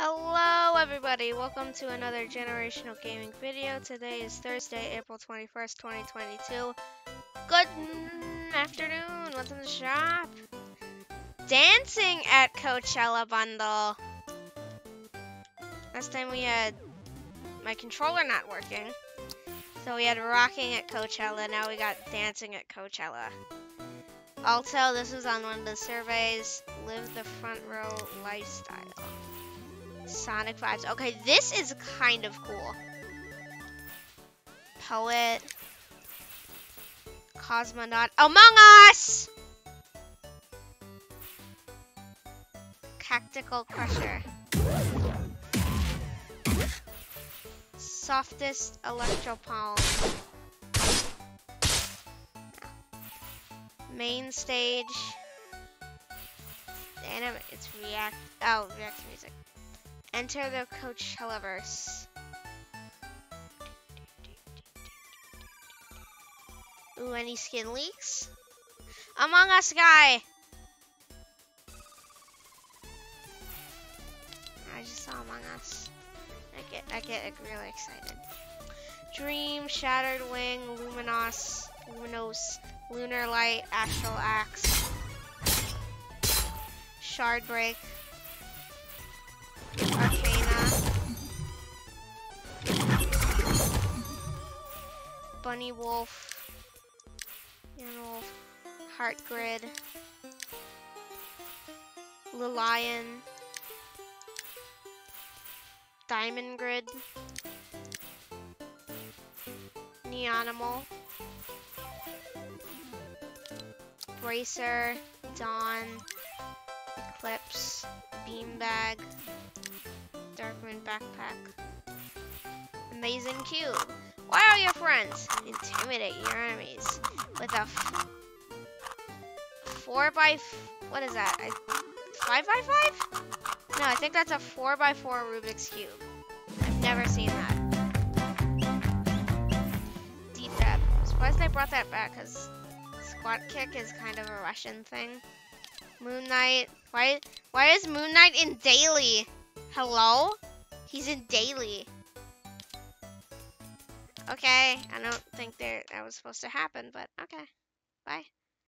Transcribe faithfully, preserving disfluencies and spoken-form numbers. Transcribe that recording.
Hello everybody, welcome to another Generational Gaming video. Today is Thursday, April twenty-first, twenty twenty-two. Good afternoon, what's in the shop? Dancing at Coachella bundle. Last time we had my controller not working. So we had rocking at Coachella, now we got dancing at Coachella. Also, this is on one of the surveys, live the front row lifestyle. Sonic vibes. Okay, this is kind of cool. Poet. Cosmonaut. Among Us! Tactical Crusher. Softest Electropalm. Main stage. Anime. It's React. Oh, React Music. Enter the Coachellaverse. Ooh, any skin leaks? Among Us guy! I just saw Among Us. I get, I get really excited. Dream, Shattered Wing, Luminous, Luminous, Lunar Light, Astral Axe, Shard Break. Bunny Wolf, Animal, Heart Grid, Little Lion, Diamond Grid, Neonimal, Bracer, Dawn, Eclipse, Beanbag, Darkman Backpack, Amazing Cube. Wow, your friends! Intimidate your enemies with a f four by f what is that? I five by five? No, I think that's a four by four Rubik's Cube. I've never seen that. Deep dab. I'm surprised they brought that back because squat kick is kind of a Russian thing. Moon Knight. Why? Why is Moon Knight in daily? Hello? He's in daily. Okay, I don't think that was supposed to happen, but okay. Bye.